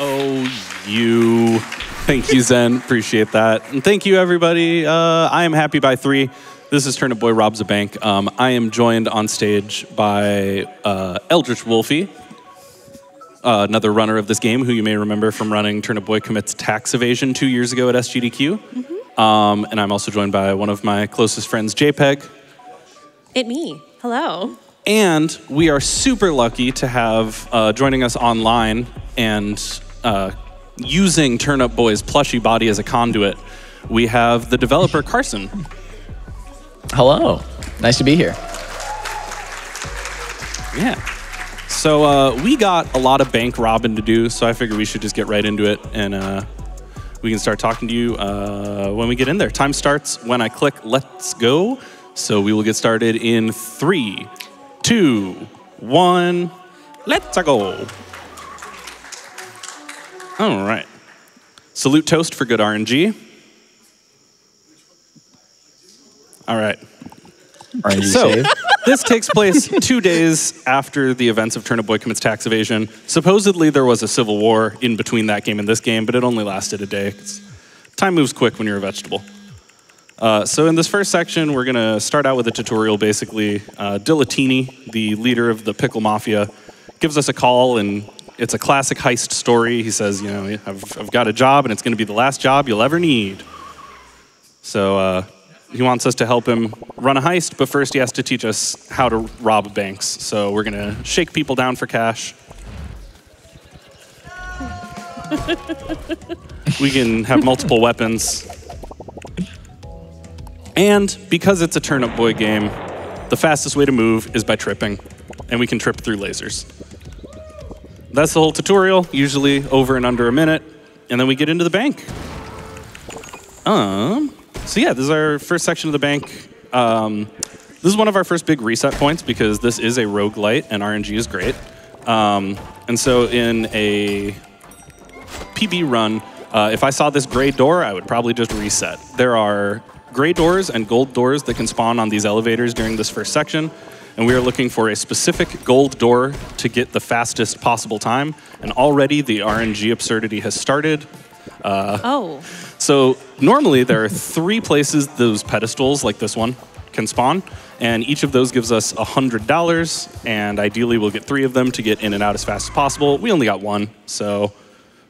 OU. Thank you, Zen. Appreciate that. And thank you, everybody. I am Happy by Three. This is Turnip Boy Robs a Bank. I am joined on stage by Eldritch Wolfie, another runner of this game who you may remember from running Turnip Boy Commits Tax Evasion 2 years ago at SGDQ. Mm-hmm. And I'm also joined by one of my closest friends, JPEG. It's me. Hello. And we are super lucky to have joining us online and using Turnip Boy's plushy body as a conduit, we have the developer Carson. Hello. Nice to be here. Yeah. So we got a lot of bank robbing to do, so I figured we should just get right into it, and we can start talking to you when we get in there. Time starts when I click let's go. So we will get started in 3, 2, 1, let's go. All right. Salute Toast for good RNG. All right. RNG so save. This takes place 2 days after the events of Turnip Boy Commits Tax Evasion. Supposedly there was a civil war in between that game and this game, but it only lasted a day. Time moves quick when you're a vegetable. So in this first section, we're going to start out with a tutorial, basically. Dilatini, the leader of the Pickle Mafia, gives us a call, and it's a classic heist story. He says, you know, I've got a job, and it's going to be the last job you'll ever need. So he wants us to help him run a heist, but first he has to teach us how to rob banks. So we're going to shake people down for cash. We can have multiple weapons. And because it's a Turnip Boy game, the fastest way to move is by tripping, and we can trip through lasers. That's the whole tutorial, usually over and under a minute, and then we get into the bank. So yeah, this is our first section of the bank. This is one of our first big reset points because this is a roguelite and RNG is great. And so in a PB run, if I saw this gray door, I would probably just reset. There are gray doors and gold doors that can spawn on these elevators during this first section. And we are looking for a specific gold door to get the fastest possible time. And already the RNG absurdity has started. So normally there are 3 places those pedestals, like this one, can spawn. And each of those gives us $100. And ideally we'll get 3 of them to get in and out as fast as possible. We only got 1. So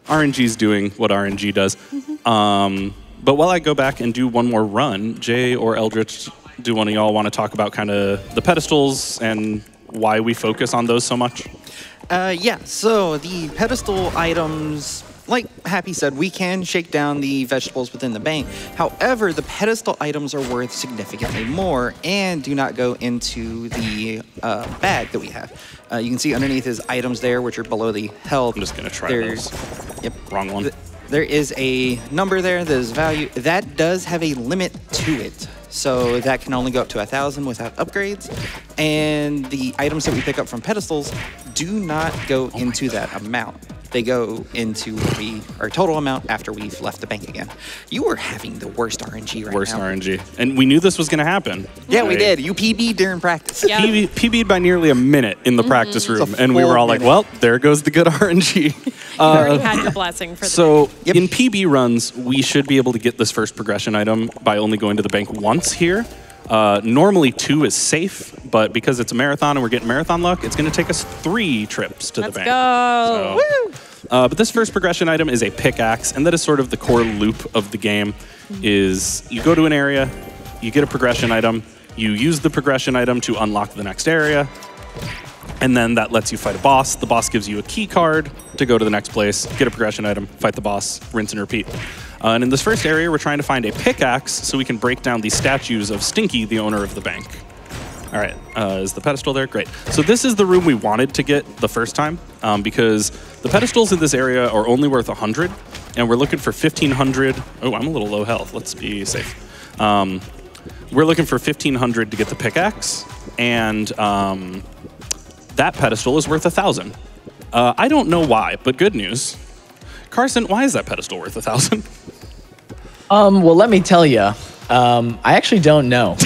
RNG's doing what RNG does. Mm-hmm. But while I go back and do one more run, Jay or Eldritch, do one of y'all want to talk about kind of the pedestals and why we focus on those so much? Yeah, so the pedestal items, like Happy said, we can shake down the vegetables within the bank. However, the pedestal items are worth significantly more and do not go into the bag that we have. You can see underneath is items there, which are below the health. I'm just going to try those. Yep. Wrong one. There is a number there that is value. That does have a limit to it. So that can only go up to 1,000 without upgrades. And the items that we pick up from pedestals do not go into that amount. They go into our total amount after we've left the bank again. You were having the worst RNG right now. Worst RNG. And we knew this was going to happen. Yeah, right? We did. You PB'd during practice. Yeah. PB'd by nearly a minute in the practice room. And we were all like, well, there goes the good RNG. You already had the blessing for the bank. So in PB runs, we should be able to get this first progression item by only going to the bank once here. Normally 2 is safe, but because it's a marathon and we're getting marathon luck, it's going to take us 3 trips to the bank. Let's go! So, but this first progression item is a pickaxe, and that is sort of the core loop of the game, is you go to an area, you get a progression item, you use the progression item to unlock the next area, and then that lets you fight a boss. The boss gives you a key card to go to the next place, get a progression item, fight the boss, rinse and repeat. And in this first area, we're trying to find a pickaxe so we can break down the statues of Stinky, the owner of the bank. All right, is the pedestal there? Great. So this is the room we wanted to get the first time because the pedestals in this area are only worth 100, and we're looking for 1,500. Oh, I'm a little low health. Let's be safe. We're looking for 1,500 to get the pickaxe, and that pedestal is worth 1,000. I don't know why, but good news. Carson, why is that pedestal worth 1,000? Well, let me tell you. I actually don't know.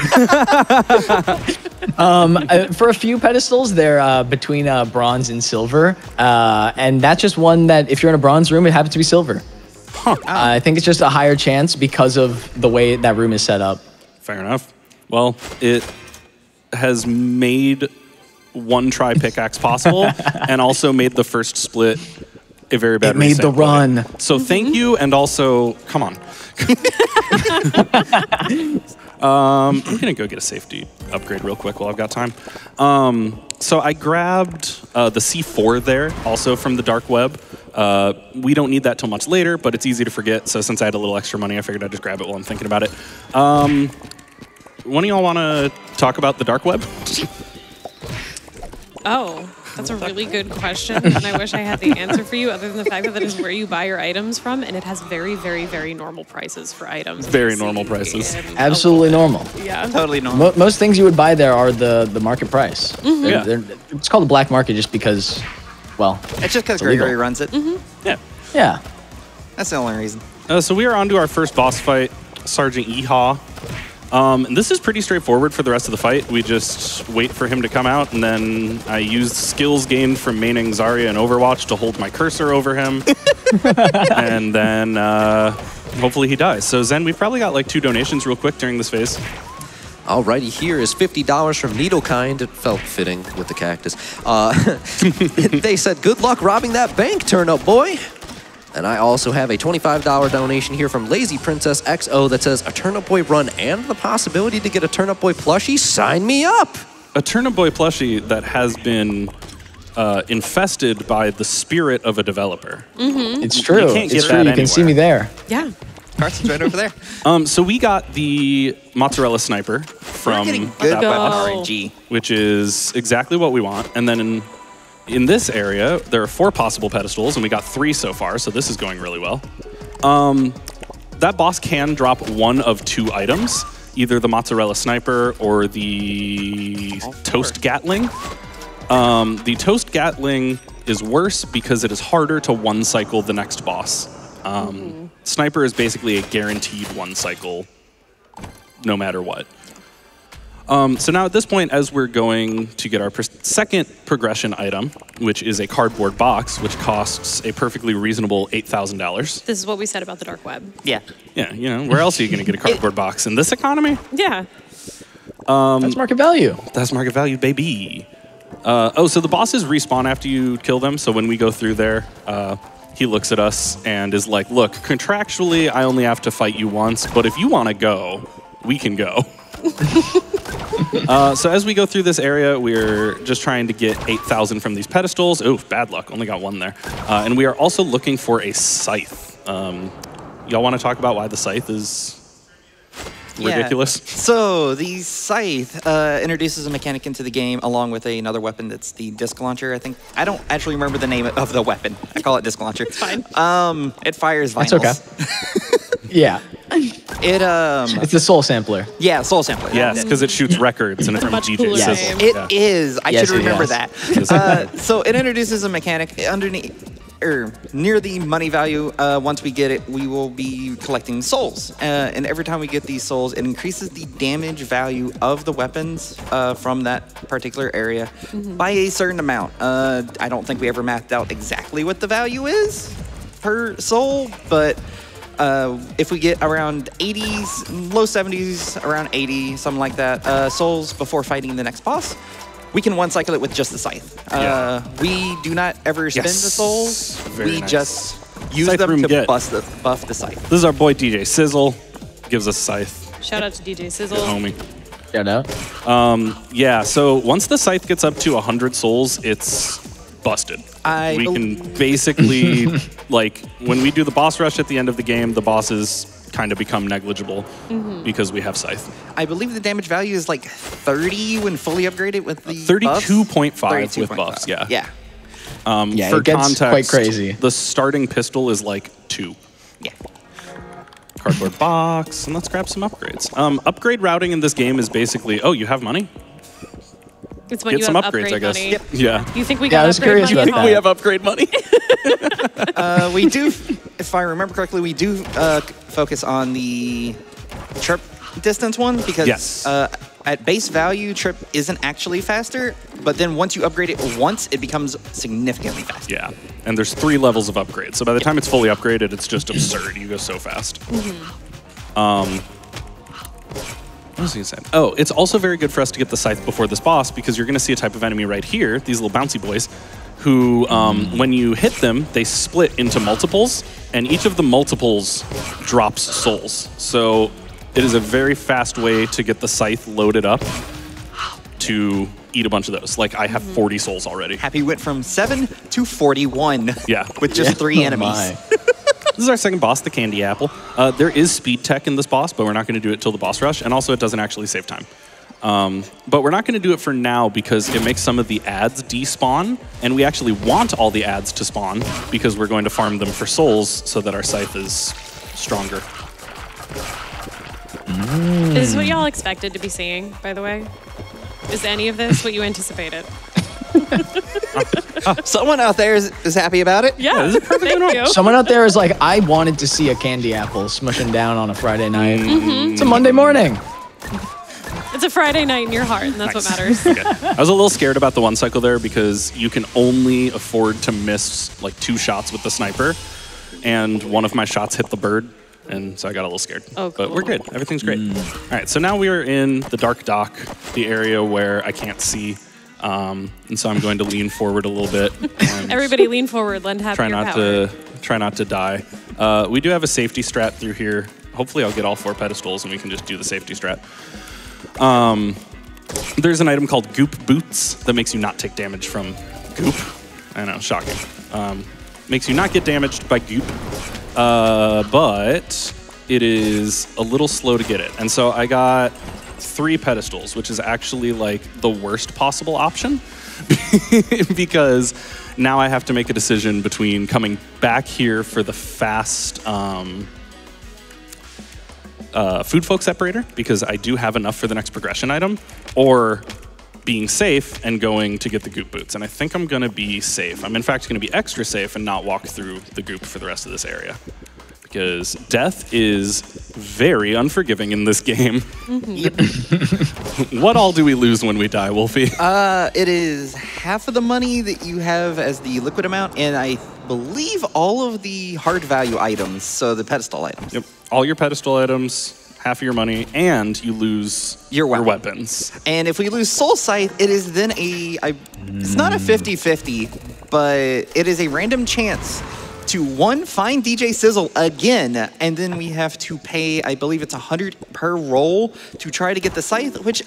For a few pedestals, they're between bronze and silver. And that's just one that if you're in a bronze room, it happens to be silver. Huh. I think it's just a higher chance because of the way that room is set up. Fair enough. Well, it has made one try pickaxe possible and also made the first split a very bad reset. It made the run. So thank you, and also, come on. I'm gonna go get a safety upgrade real quick while I've got time. So I grabbed the C4 there, also from the dark web. We don't need that till much later, but it's easy to forget. So since I had a little extra money, I figured I'd just grab it while I'm thinking about it. One of y'all wanna talk about the dark web? Oh, that's a really good question, and I wish I had the answer for you, other than the fact that that is where you buy your items from, and it has very, very, very normal prices for items. Very normal prices. Absolutely normal. Yeah. Totally normal. Most things you would buy there are the market price. Mm-hmm. It's called the black market just because, well, it's just because Gregory runs it. Mm-hmm. Yeah. Yeah. That's the only reason. So we are on to our first boss fight, Sergeant Eyehaw. And this is pretty straightforward for the rest of the fight. We just wait for him to come out, and then I used skills gained from maining Zarya and Overwatch to hold my cursor over him. And then hopefully he dies. So Zen, we've probably got like 2 donations real quick during this phase. Alrighty, here is $50 from Needlekind. It felt fitting with the cactus. They said, good luck robbing that bank, Turnip Boy. And I also have a $25 donation here from Lazy Princess XO that says, a Turnip Boy run and the possibility to get a Turnip Boy plushie? Sign me up! A Turnip Boy plushie that has been infested by the spirit of a developer. Mm-hmm. It's true. You can't get that anywhere. You can see me there. Yeah. Carson's right over there. So we got the Mozzarella Sniper from that RNG, which is exactly what we want. And then in this area, there are 4 possible pedestals, and we got 3 so far, so this is going really well. That boss can drop one of 2 items, either the Mozzarella Sniper or the Toast Gatling. The Toast Gatling is worse because it is harder to one-cycle the next boss. Sniper is basically a guaranteed one-cycle, no matter what. So now at this point, as we're going to get our second progression item, which is a cardboard box, which costs a perfectly reasonable $8,000. This is what we said about the dark web. Yeah. Yeah, you know, where else are you going to get a cardboard box? In this economy? Yeah. That's market value. That's market value, baby. So the bosses respawn after you kill them, so when we go through there, he looks at us and is like, look, contractually, I only have to fight you once, but if you want to go, we can go. So as we go through this area, we're just trying to get 8,000 from these pedestals. Oh, bad luck. Only got 1 there. And we are also looking for a scythe. Y'all want to talk about why the scythe is ridiculous? So the scythe introduces a mechanic into the game along with another weapon that's the disc launcher, I think. I don't actually remember the name of the weapon. I call it disc launcher. It's fine. It fires vinyls. That's okay. Yeah. It's a soul sampler. Yeah, soul sampler. Yes, because it shoots records and it's from DJ Sizzle. I should remember that. So it introduces a mechanic underneath or near the money value. Once we get it, we will be collecting souls. And every time we get these souls, it increases the damage value of the weapons from that particular area by a certain amount. I don't think we ever mapped out exactly what the value is per soul, but if we get around 80s, low 70s, around 80, something like that, souls before fighting the next boss, we can one-cycle it with just the scythe. We do not ever spend the souls. We just use them to buff the scythe. This is our boy DJ Sizzle. Gives us scythe. Shout out to DJ Sizzle. Good homie. Shout out. Yeah, so once the scythe gets up to 100 souls, it's busted. We can basically, like, when we do the boss rush at the end of the game, the bosses kind of become negligible because we have scythe. I believe the damage value is like 30 when fully upgraded with the 32.5 with buffs. Yeah. Yeah. For it gets context, quite crazy. The starting pistol is like 2. Yeah. Cardboard box, and let's grab some upgrades. Upgrade routing in this game is basically, oh, you have money. It's when you have upgrades, I guess. Money. Yep. Yeah. You think we got upgrade money? You think we have upgrade money? We do, if I remember correctly, we do focus on the chirp distance one because at base value, Trip isn't actually faster, but then once you upgrade it once, it becomes significantly faster. Yeah, and there's 3 levels of upgrade, so by the time it's fully upgraded, it's just absurd. You go so fast. Mm-hmm. What was he saying? Oh, it's also very good for us to get the scythe before this boss, because you're going to see a type of enemy right here, these little bouncy boys, who, when you hit them, they split into multiples, and each of the multiples drops souls. So it is a very fast way to get the scythe loaded up to eat a bunch of those. Like, I have 40 souls already. Happy went from 7 to 41 yeah. with just 3 enemies. This is our second boss, the Candy Apple. There is speed tech in this boss, but we're not going to do it till the boss rush, and also it doesn't actually save time. But we're not going to do it for now because it makes some of the ads despawn, and we actually want all the ads to spawn because we're going to farm them for souls so that our scythe is stronger. Mm. Is this what y'all expected to be seeing, by the way? Is any of this what you anticipated? Someone out there is happy about it. Yeah, this is perfectly normal. Someone out there is like, I wanted to see a candy apple smushing down on a Friday night. Mm-hmm. It's a Monday morning. It's a Friday night in your heart, and that's nice. What matters. Okay. I was a little scared about the one cycle there because you can only afford to miss like 2 shots with the sniper, and one of my shots hit the bird, and so I got a little scared. Oh, cool. But we're good. Everything's great. Mm. All right, so now we are in the dark dock, the area where I can't see. And so I'm going to lean forward a little bit. Everybody lean forward, lend half your power. Try not to die. We do have a safety strat through here. Hopefully I'll get all 4 pedestals and we can just do the safety strat. There's an item called Goop Boots that makes you not take damage from goop. I know, shocking. Makes you not get damaged by goop, but it is a little slow to get it. And so I got 3 pedestals, which is actually like the worst possible option because now I have to make a decision between coming back here for the fast food folk separator because I do have enough for the next progression item, or being safe and going to get the goop boots. And I think I'm going to be safe. I'm in fact going to be extra safe and not walk through the goop for the rest of this area, because death is very unforgiving in this game. Mm-hmm. Yep. What all do we lose when we die, Wolfie? It is half of the money that you have as the liquid amount, and I believe all of the hard value items, so the pedestal items. Yep. All your pedestal items, half of your money, and you lose your weapons. And if we lose Soul Scythe, it is then a... It's not a 50-50, but it is a random chance to one, find DJ Sizzle again, and then we have to pay, I believe it's 100 per roll to try to get the scythe, which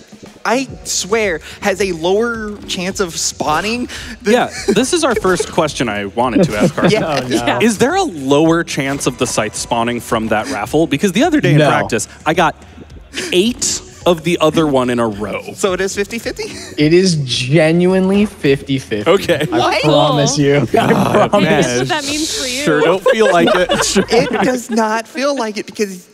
I swear has a lower chance of spawning. Yeah, this is our first question I wanted to ask Carson. Yeah. Oh, no. Yeah. Is there a lower chance of the scythe spawning from that raffle? Because the other day in practice, I got 8 of the other one in a row. So it is 50-50? It is genuinely 50-50. Okay. I promise you. I promise. Man, that's what that means for you. Sure don't feel like it. Sure. It does not feel like it, because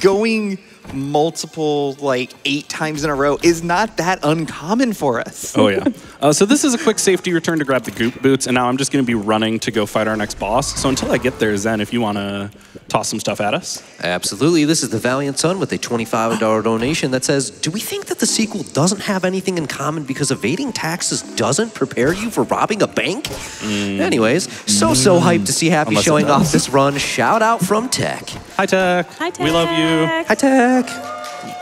going multiple, like 8 times in a row is not that uncommon for us. Oh yeah. So this is a quick safety return to grab the goop boots, and now I'm just gonna be running to go fight our next boss. So until I get there, Zen, if you wanna toss some stuff at us. Absolutely, this is the Valiant Son with a $25 donation that says, do we think that the sequel doesn't have anything in common because evading taxes doesn't prepare you for robbing a bank? Mm. Anyways, so hyped to see Happy showing off this run. Shout out from Tech. Hi Tech. Hi Tech. We love you. Hi Tech.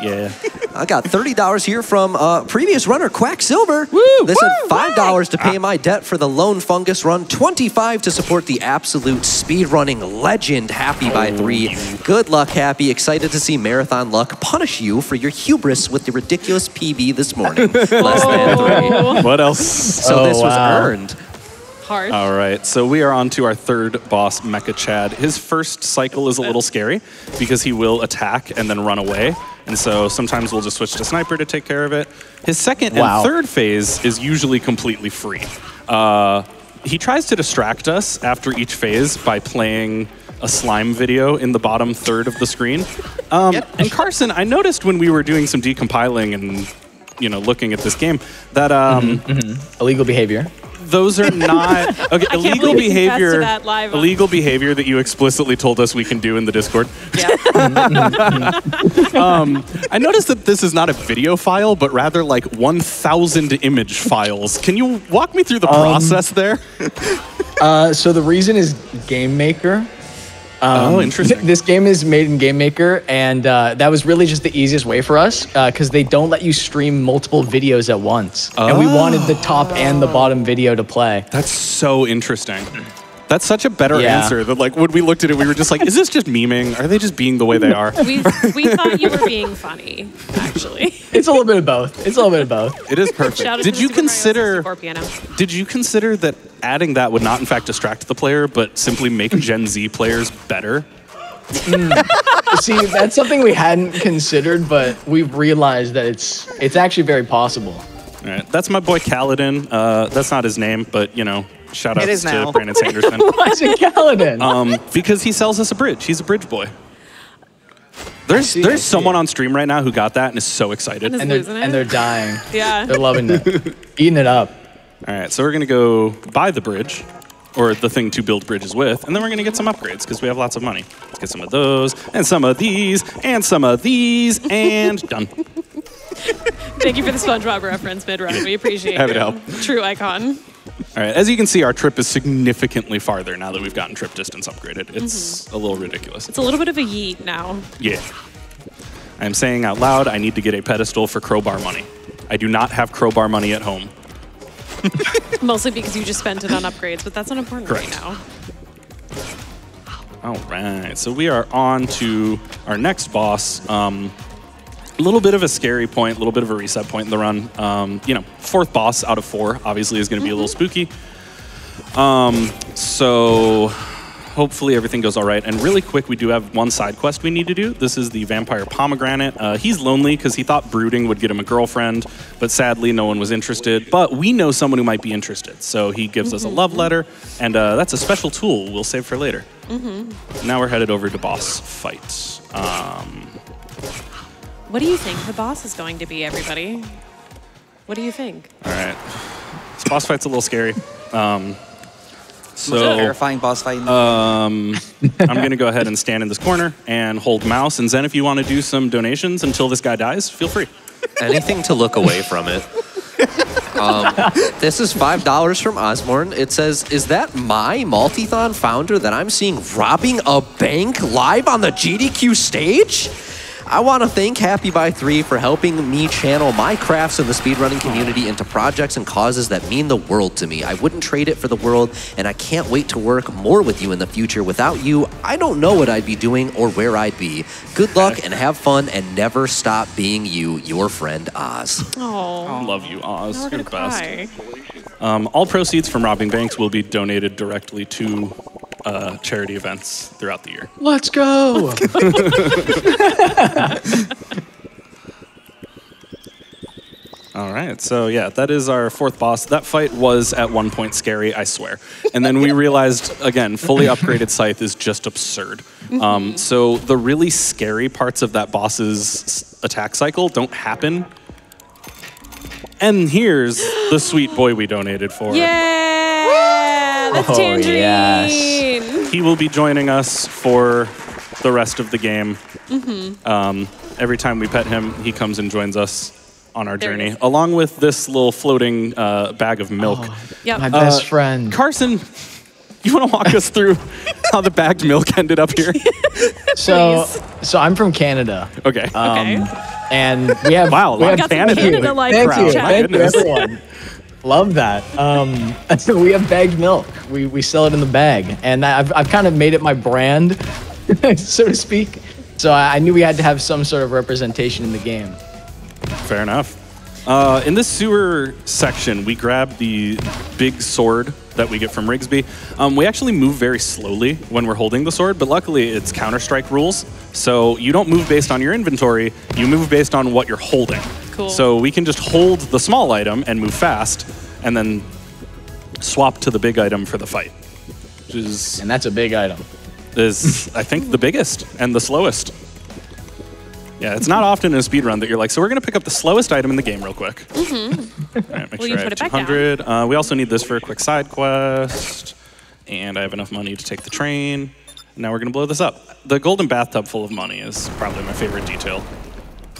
Yeah. I got $30 here from previous runner, Quacksilver. They said $5 to pay my debt for the Lone Fungus run, $25 to support the absolute speedrunning legend, Happy by 3. Good luck, Happy. Excited to see Marathon Luck punish you for your hubris with the ridiculous PB this morning. Less than 3. What else? So this was earned. Hard. All right, so we are on to our third boss, MechaChad. His first cycle is a little scary because he will attack and then run away. And so sometimes we'll just switch to Sniper to take care of it. His second and third phase is usually completely free. He tries to distract us after each phase by playing a slime video in the bottom third of the screen. And Carson, I noticed when we were doing some decompiling and looking at this game that illegal behavior. those are not okay, illegal behavior that you explicitly told us we can do in the Discord. Yeah. I noticed that this is not a video file, but rather like 1,000 image files. Can you walk me through the process there? So the reason is Game Maker. Oh, interesting. This game is made in Game Maker, and that was really just the easiest way for us because they don't let you stream multiple videos at once. Oh. And we wanted the top and the bottom video to play. That's so interesting. That's such a better answer than like when we looked at it, we were just like, is this just memeing? Are they just being the way they are? We thought you were being funny, actually. It's a little bit of both. It's a little bit of both. It is perfect. Did you consider that adding that would not in fact distract the player, but simply make Gen Z players better? See, that's something we hadn't considered, but we've realized that it's actually very possible. All right. That's my boy Kaladin. That's not his name, but you know. Shout out to Brandon Sanderson. Why is it Kaladin? Because he sells us a bridge. He's a bridge boy. There's someone on stream right now who got that and is so excited. And they're dying. Yeah. They're loving it. Eating it up. All right, so we're going to go buy the bridge, or the thing to build bridges with, and then we're going to get some upgrades because we have lots of money. Let's get some of those, and some of these, and some of these, and done. Thank you for the SpongeBob reference, mid-run. We appreciate it. Have it help. True icon. All right, as you can see, our trip is significantly farther now that we've gotten trip distance upgraded. It's a little ridiculous. It's a little bit of a yeet now. Yeah. I'm saying out loud, I need to get a pedestal for crowbar money. I do not have crowbar money at home. Mostly because you just spent it on upgrades, but that's not important right now. All right, so we are on to our next boss. A little bit of a scary point, a little bit of a reset point in the run. You know, fourth boss out of four obviously is going to be a little spooky. So hopefully everything goes all right. And really quick, we do have one side quest we need to do. This is the vampire pomegranate. He's lonely because he thought brooding would get him a girlfriend, but sadly no one was interested. But we know someone who might be interested. So he gives us a love letter, and that's a special tool we'll save for later. Now we're headed over to boss fight. What do you think the boss is going to be, everybody? What do you think? All right. This boss fight's a little scary. So most terrifying boss fight. I'm going to go ahead and stand in this corner and hold mouse. And Zen, if you want to do some donations until this guy dies, feel free. Anything to look away from it. This is $5 from Osborne. It says, is that my Multithon founder that I'm seeing robbing a bank live on the GDQ stage? I want to thank happybythree for helping me channel my crafts in the speedrunning community into projects and causes that mean the world to me. I wouldn't trade it for the world, and I can't wait to work more with you in the future. Without you, I don't know what I'd be doing or where I'd be. Good luck and have fun, and never stop being you, your friend Oz. Oh, I love you, Oz. Now we're gonna cry. Best. All proceeds from robbing banks will be donated directly to charity events throughout the year. Let's go! All right, so yeah, that is our fourth boss. That fight was at one point scary, I swear. And then we realized, again, fully upgraded Scythe is just absurd. So the really scary parts of that boss's attack cycle don't happen. And here's the sweet boy we donated for. Yay! That's Tangerine. Yes. He will be joining us for the rest of the game. Every time we pet him, he comes and joins us on our journey, along with this little floating bag of milk. My best friend. Carson, you want to walk us through how the bagged milk ended up here? So I'm from Canada. Okay. And we have Canada like crowd. Thank you, everyone. Love that. So we have bagged milk. We sell it in the bag, and I've kind of made it my brand, so to speak. So I knew we had to have some sort of representation in the game. Fair enough. In this sewer section, we grab the big sword that we get from Rigsby. We actually move very slowly when we're holding the sword, but luckily it's Counter-Strike rules. So you don't move based on your inventory, you move based on what you're holding. Cool. So we can just hold the small item and move fast, and then swap to the big item for the fight. Which is, and that's a big item. Is, I think, the biggest and the slowest. Yeah, it's not often in a speed run that you're like, so we're going to pick up the slowest item in the game real quick. Mm-hmm. All right, make sure I have 200. We also need this for a quick side quest. And I have enough money to take the train. Now we're going to blow this up. The golden bathtub full of money is probably my favorite detail.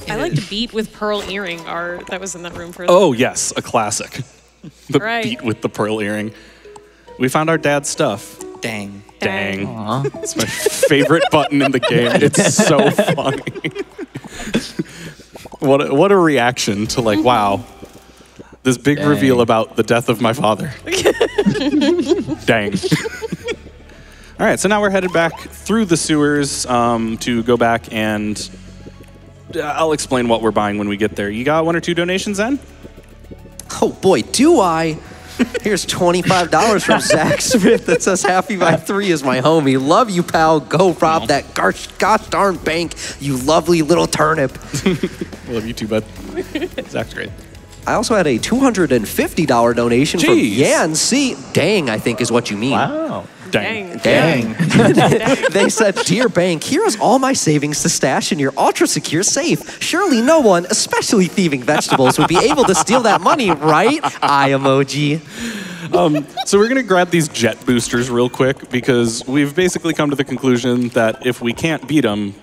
I like the beat with pearl earring art that was in that room for that. Oh, yes, a classic. The beat with the pearl earring. We found our dad's stuff. Dang. Dang. Aww. It's my favorite button in the game. It's so funny. What a reaction to, like, wow, this big Dang. Reveal about the death of my father. Dang. All right, so now we're headed back through the sewers to go back, and I'll explain what we're buying when we get there. You got one or two donations then? Oh, boy, do I. Here's $25 from Zach Smith that says, Happy by 3 is my homie. Love you, pal. Go rob that gosh darn bank, you lovely little turnip. Love you too, bud. Zach's great. I also had a $250 donation from Yan C. Dang, I think is what you mean. Wow. Dang. Dang. Dang. Dang. They said, dear bank, here is all my savings to stash in your ultra-secure safe. Surely no one, especially thieving vegetables, would be able to steal that money, right? Eye emoji. So we're going to grab these jet boosters real quick because we've basically come to the conclusion that if we can't beat them,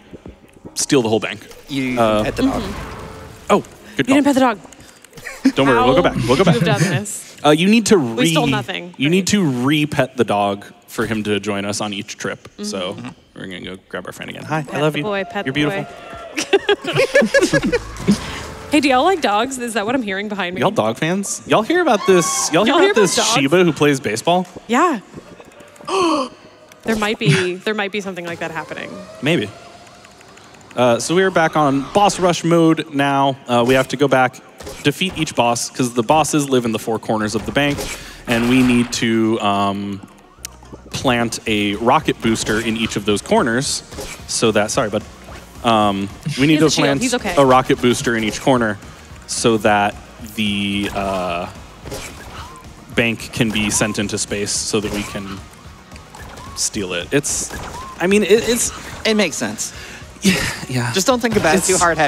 steal the whole bank. You pet the dog. Oh, good call. You didn't pet the dog. Don't worry, we'll go back. We'll go back. You need to We stole nothing. You need to re-pet the dog for him to join us on each trip. Mm-hmm. So we're going to go grab our friend again. Hi, pet I love you. Boy, pet You're beautiful. Hey, do y'all like dogs? Is that what I'm hearing behind me? Y'all dog fans? Y'all hear about this? Y'all hear about this Shiba who plays baseball? Yeah. There might be something like that happening. Maybe. So we're back on boss rush mode now. We have to go back, defeat each boss, because the bosses live in the four corners of the bank, and we need to plant a rocket booster in each of those corners so that, sorry, bud. We need to plant a rocket booster in each corner so that the bank can be sent into space so that we can steal it. It's, I mean, it makes sense. Yeah. Just don't think about it too hard. Yeah.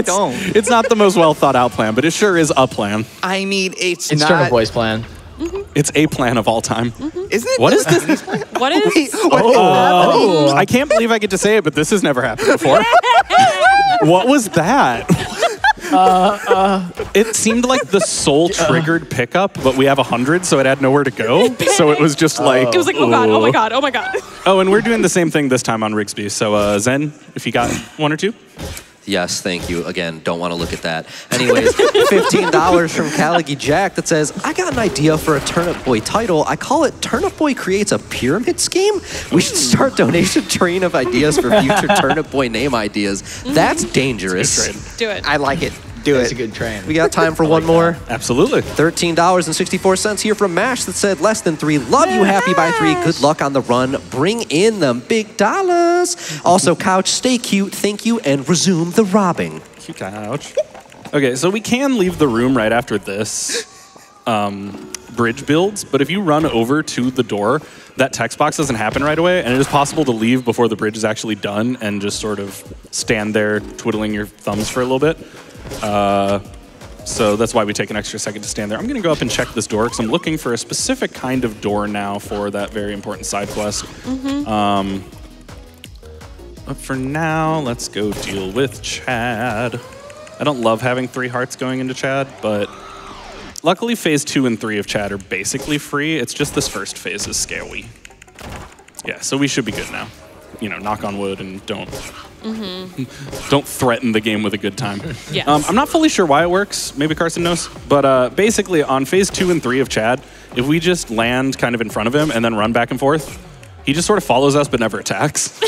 Don't. It's not the most well thought out plan, but it sure is a plan. I mean, it's not Turnip Boy's plan. Mm-hmm. It's a plan of all time. Mm-hmm. Isn't it? What is this? What is? Wait, what is I can't believe I get to say it, but this has never happened before. What was that? It seemed like the soul triggered pickup, but we have 100, so it had nowhere to go. So it was just like, it was like, oh god, oh my god, oh my god. Oh, and we're doing the same thing this time on Rigsby. So Zen, if you got one or two. Yes, thank you. Again, don't want to look at that. Anyways, $15 from Callagee Jack that says, I got an idea for a Turnip Boy title. I call it Turnip Boy Creates a Pyramid Scheme. We should start donation train of ideas for future Turnip Boy name ideas. Mm-hmm. That's dangerous. That's Do it. I like it. Do That's it. It's a good train. We got time for like one more. That. Absolutely. $13.64 here from Mash that said, less than three. Love you, Happy by 3. Good luck on the run. Bring in them big dollars. Also, Couch, stay cute. Thank you, and resume the robbing. Cute Couch. Okay, so we can leave the room right after this bridge builds, but if you run over to the door, that text box doesn't happen right away, and it is possible to leave before the bridge is actually done and just sort of stand there twiddling your thumbs for a little bit. So that's why we take an extra second to stand there. I'm going to go up and check this door because I'm looking for a specific kind of door now for that very important side quest. Mm-hmm. But for now, let's go deal with Chad. I don't love having 3 hearts going into Chad, but luckily phase 2 and 3 of Chad are basically free. It's just this first phase is scary. Yeah, so we should be good now. You know, knock on wood and don't threaten the game with a good time. Yes. I'm not fully sure why it works. Maybe Carson knows. But basically, on phase 2 and 3 of Chad, if we just land kind of in front of him and then run back and forth, he just sort of follows us but never attacks.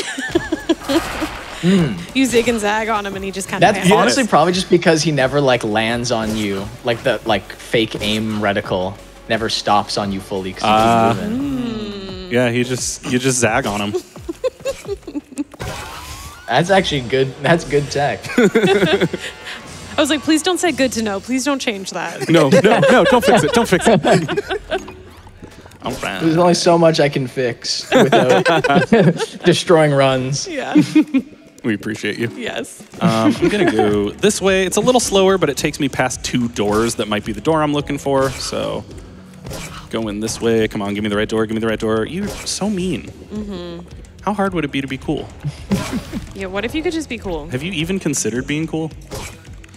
You zig and zag on him and he just kind of. That's honestly probably just because he never like lands on you, like the fake aim reticle never stops on you fully because he's moving. Yeah, you just zag on him. That's actually good. That's good tech. I was like, please don't say good to know. Please don't change that. No, don't fix it. Don't fix it. All right. There's only so much I can fix without destroying runs. Yeah. We appreciate you. Yes. I'm going to go this way. It's a little slower, but it takes me past two doors that might be the door I'm looking for. So going this way. Come on, give me the right door. Give me the right door. You're so mean. Mm-hmm. How hard would it be to be cool? Yeah, what if you could just be cool? Have you even considered being cool?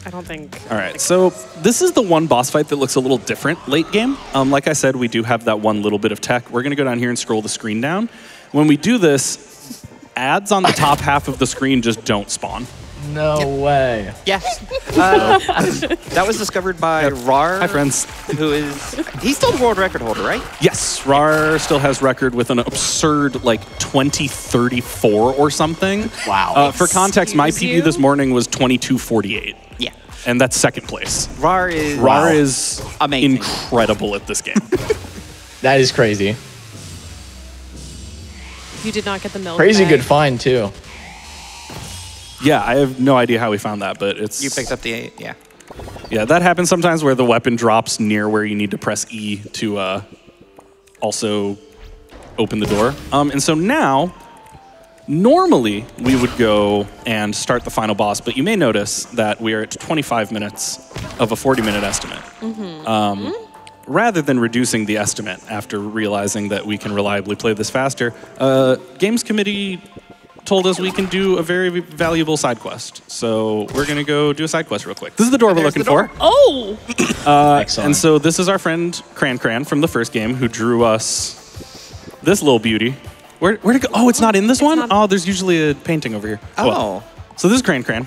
I don't think. All right, so this is the one boss fight that looks a little different late game. Like I said, we do have that one little bit of tech. We're going to go down here and scroll the screen down. When we do this, ads on the top half of the screen just don't spawn. No way. Yes. That was discovered by Rar. Hi, friends. Who is... He's still the world record holder, right? Yes. Rar still has record with an absurd, like, 2034 or something. Wow. For context, my PB this morning was 2248. Yeah. And that's second place. Rar is amazing. Incredible at this game. That is crazy. You did not get the milk. Crazy bag. Good find, too. Yeah, I have no idea how we found that, but it's... You picked up the 8, yeah. Yeah, that happens sometimes where the weapon drops near where you need to press E to also open the door. And so now, normally we would go and start the final boss, but you may notice that we are at 25 minutes of a 40-minute estimate. Mm-hmm. Rather than reducing the estimate after realizing that we can reliably play this faster, Games Committee told us we can do a very valuable side quest. So we're going to go do a side quest real quick. This is the door we're looking for. Oh! Excellent. And so this is our friend Cran Cran from the first game who drew us this little beauty. Where'd it go? Oh, it's not in this one? Oh, there's usually a painting over here. Oh. Well, so this is Cran Cran.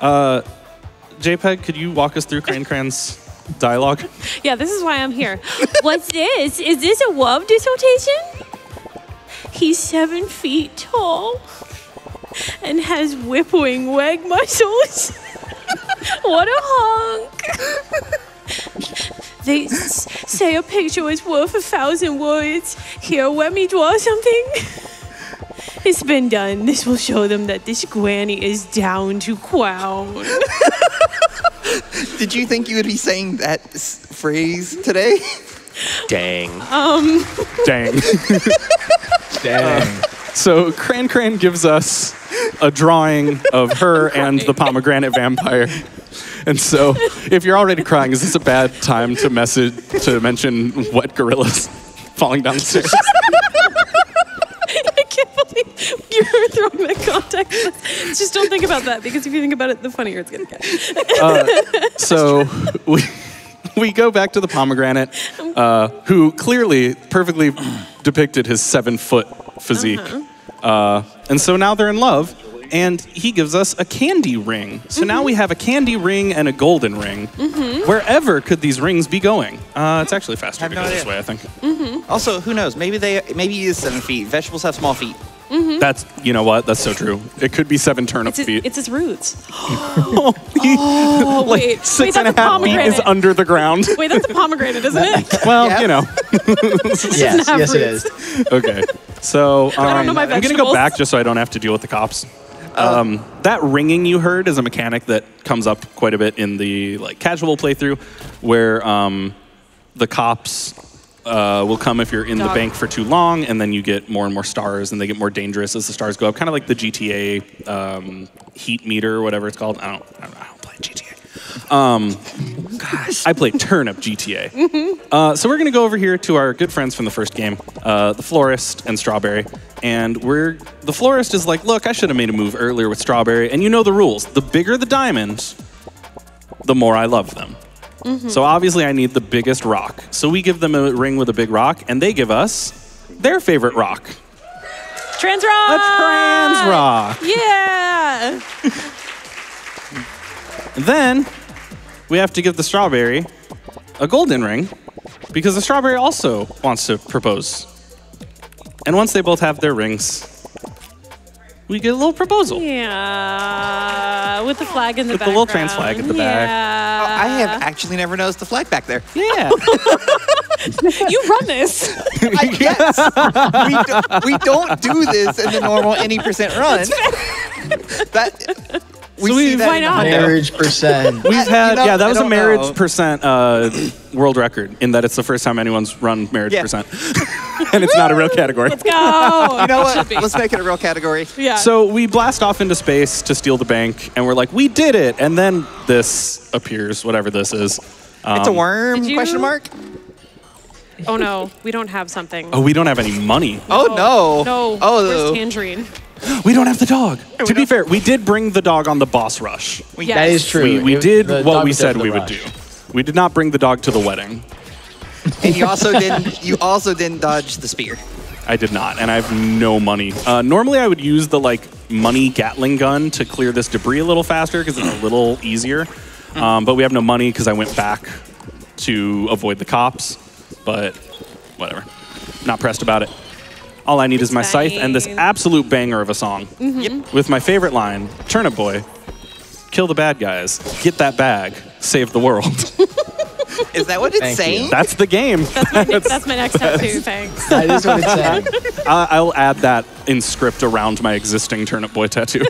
JPEG, could you walk us through Cran Cran's dialogue? Yeah, this is why I'm here. What's this? Is this a WoW dissertation? He's 7 feet tall and has whipping wag muscles. What a hunk. They say a picture is worth 1,000 words. Here, let me draw something. It's been done. This will show them that this granny is down to clown. Did you think you would be saying that phrase today? Dang. Dang. Dang. So Cran Cran gives us a drawing of her and the pomegranate vampire. And so if you're already crying, is this a bad time to mention wet gorillas falling down the stairs? I can't believe you're throwing that context. Just don't think about that, because if you think about it, the funnier it's going to get. So we go back to the pomegranate, who clearly perfectly depicted his 7-foot physique. And so now they're in love, and he gives us a candy ring. So now we have a candy ring and a golden ring. Wherever could these rings be going? It's actually faster to go this way, I think. Also, who knows? Maybe he is 7 feet. Vegetables have small feet. That's, you know what? That's so true. It could be 7 turnip feet. It's his roots. Oh, like wait. Six and a half feet is under the ground. Wait, that's a pomegranate, isn't it? Well, you know. yes, it is. Okay. So I'm going to go back just so I don't have to deal with the cops. That ringing you heard is a mechanic that comes up quite a bit in the casual playthrough, where the cops... will come if you're in the bank for too long, and then you get more and more stars, and they get more dangerous as the stars go up. Kind of like the GTA heat meter or whatever it's called. I don't play GTA. Gosh, I play Turnip GTA. So we're going to go over here to our good friends from the first game, the Florist and Strawberry. And the Florist is like, look, I should have made a move earlier with Strawberry. And you know the rules. The bigger the diamonds, the more I love them. So obviously I need the biggest rock. So we give them a ring with a big rock, and they give us their favorite rock. Trans rock! A trans rock! Yeah! Then we have to give the Strawberry a golden ring, because the Strawberry also wants to propose. And once they both have their rings, we get a little proposal. Yeah, with the flag in the back. With the little trans flag at the back. Oh, I have actually never noticed the flag back there. Yeah. You run this. I guess. We don't do this in the normal any % run. That We see that marriage percent. We've had, you know, yeah, that was a marriage percent world record in that it's the first time anyone's run marriage percent. And it's not a real category. Let's go. You know what? Let's make it a real category. Yeah. So we blast off into space to steal the bank, and we're like, we did it. And then this appears, whatever this is. It's a worm, question mark? Oh, no. We don't have something. Oh, we don't have any money. Oh, no. No. Oh, where's Tangerine? We don't have the dog. To be fair, we did bring the dog on the boss rush. Yes. That is true. We did what we said we would do. We did not bring the dog to the wedding. And you also didn't. You also didn't dodge the spear. I did not, and I have no money. Normally, I would use the like money Gatling gun to clear this debris a little faster because it's a little easier. But we have no money because I went back to avoid the cops. But whatever. Not pressed about it. All I need is my scythe and this absolute banger of a song. Yep. With my favorite line, Turnip Boy, kill the bad guys, get that bag, save the world. Is that what it's saying? That's the game. That's my next tattoo, thanks. That is what it's saying. I'll add that in script around my existing Turnip Boy tattoo.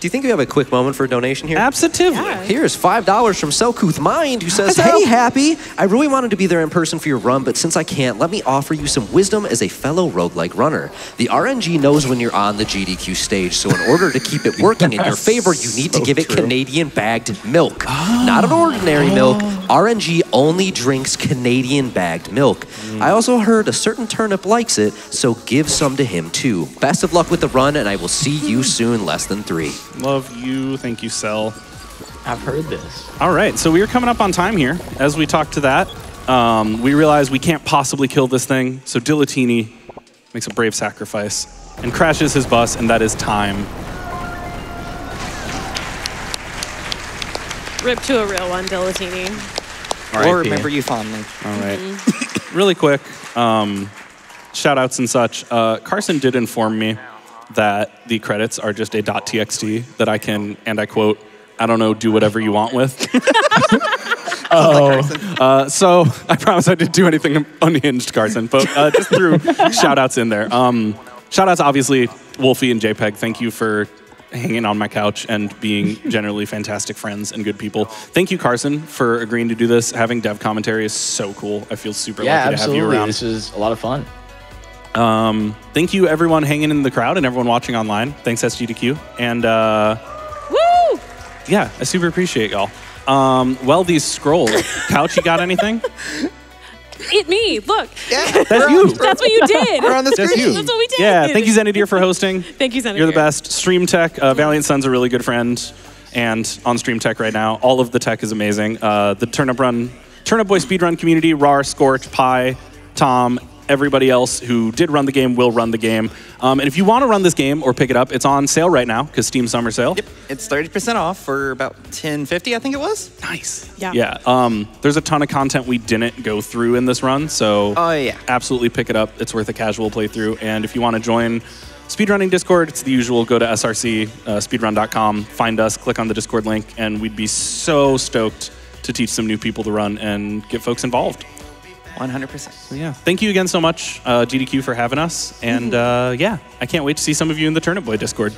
Do you think we have a quick moment for a donation here? Absolutely. Yeah. Here's $5 from Selkuth Mind, who says, hey, Happy, I really wanted to be there in person for your run, but since I can't, let me offer you some wisdom as a fellow roguelike runner. The RNG knows when you're on the GDQ stage, so in order to keep it working in your favor, you need to give it Canadian bagged milk. Not an ordinary milk. RNG only drinks Canadian bagged milk. I also heard a certain turnip likes it, so give some to him too. Best of luck with the run, and I will see you soon, less than 3. Love you. Thank you, Sel. I've heard this. All right, so we are coming up on time here. As we talk to that, we realize we can't possibly kill this thing, so Dilatini makes a brave sacrifice and crashes his bus, and that is time. Rip to a real one, Dilatini. All right, we'll remember you fondly. All right. Really quick, shout-outs and such. Carson did inform me that the credits are just a .txt that I can, and I quote, I don't know, do whatever you want with. So I promise I didn't do anything unhinged, Carson, but just threw shout-outs in there. Shout-outs, obviously, Wolfie and JPEG, thank you for hanging on my couch and being generally fantastic friends and good people. Thank you, Carson, for agreeing to do this. Having dev commentary is so cool. I feel super lucky to have you around. This is a lot of fun. Thank you, everyone hanging in the crowd and everyone watching online. Thanks, SGDQ. And, woo! Yeah, I super appreciate y'all. Well, these scrolls. Couch, you got anything? It's me, look. Yeah, that's you. That's what you did. We're on the screen. That's what we did. Yeah, thank you, Xenadir, for hosting. Thank you, Xenadir. You're the best. Stream Tech, Valiant Sun's a really good friend. And on Stream Tech right now, all of the tech is amazing. The Turnip Boy Speedrun community, Rar, Scorch, Pi, Tom, everybody else who did run the game will run the game. And if you want to run this game or pick it up, it's on sale right now because Steam Summer Sale. Yep, it's 30% off for about $10.50, I think it was. Nice. Yeah. Yeah. There's a ton of content we didn't go through in this run, so absolutely pick it up. It's worth a casual playthrough. And if you want to join Speedrunning Discord, it's the usual. Go to src speedrun.com, find us, click on the Discord link, and we'd be so stoked to teach some new people to run and get folks involved. 100%. Yeah. Thank you again so much, GDQ, for having us. And yeah, I can't wait to see some of you in the Turnip Boy Discord.